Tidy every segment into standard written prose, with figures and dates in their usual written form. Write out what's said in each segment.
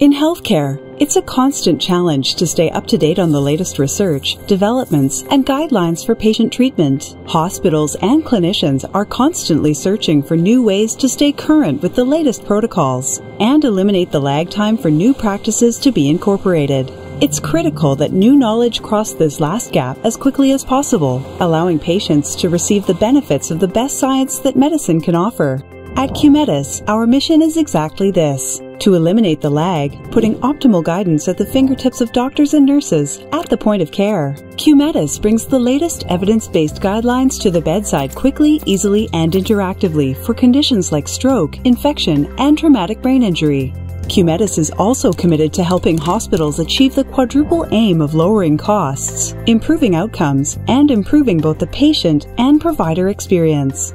In healthcare, it's a constant challenge to stay up to date on the latest research, developments, and guidelines for patient treatment. Hospitals and clinicians are constantly searching for new ways to stay current with the latest protocols and eliminate the lag time for new practices to be incorporated. It's critical that new knowledge cross this last gap as quickly as possible, allowing patients to receive the benefits of the best science that medicine can offer. At QMetis, our mission is exactly this: to eliminate the lag, putting optimal guidance at the fingertips of doctors and nurses at the point of care. QMetis brings the latest evidence-based guidelines to the bedside quickly, easily, and interactively for conditions like stroke, infection, and traumatic brain injury. QMetis is also committed to helping hospitals achieve the quadruple aim of lowering costs, improving outcomes, and improving both the patient and provider experience.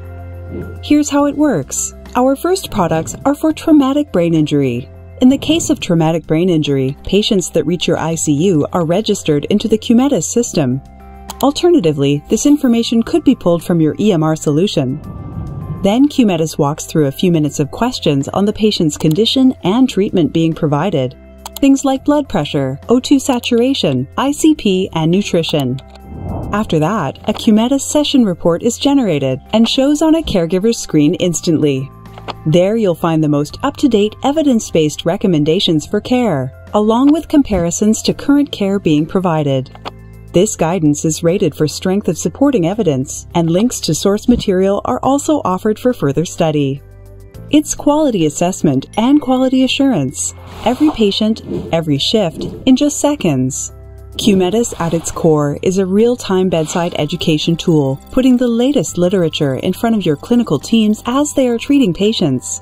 Here's how it works. Our first products are for traumatic brain injury. In the case of traumatic brain injury, patients that reach your ICU are registered into the QMetis system. Alternatively, this information could be pulled from your EMR solution. Then QMetis walks through a few minutes of questions on the patient's condition and treatment being provided. Things like blood pressure, O2 saturation, ICP, and nutrition. After that, a QMetis session report is generated and shows on a caregiver's screen instantly. There you'll find the most up-to-date evidence-based recommendations for care, along with comparisons to current care being provided. This guidance is rated for strength of supporting evidence, and links to source material are also offered for further study. It's quality assessment and quality assurance. Every patient, every shift, in just seconds. QMetis at its core is a real-time bedside education tool, putting the latest literature in front of your clinical teams as they are treating patients.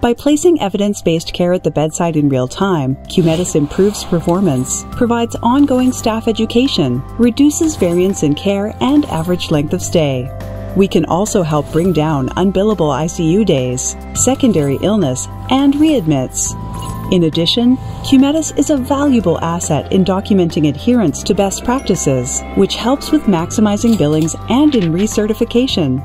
By placing evidence-based care at the bedside in real time, QMetis improves performance, provides ongoing staff education, reduces variance in care and average length of stay. We can also help bring down unbillable ICU days, secondary illness, and readmits. In addition, QMetis is a valuable asset in documenting adherence to best practices, which helps with maximizing billings and in recertification.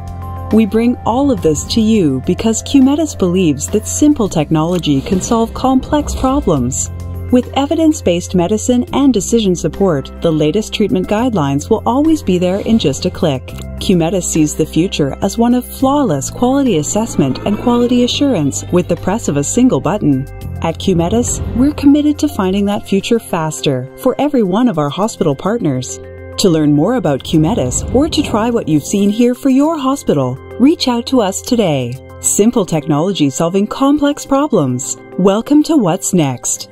We bring all of this to you because QMetis believes that simple technology can solve complex problems. With evidence-based medicine and decision support, the latest treatment guidelines will always be there in just a click. QMetis sees the future as one of flawless quality assessment and quality assurance with the press of a single button. At QMetis, we're committed to finding that future faster for every one of our hospital partners. To learn more about QMetis or to try what you've seen here for your hospital, reach out to us today. Simple technology solving complex problems. Welcome to What's Next.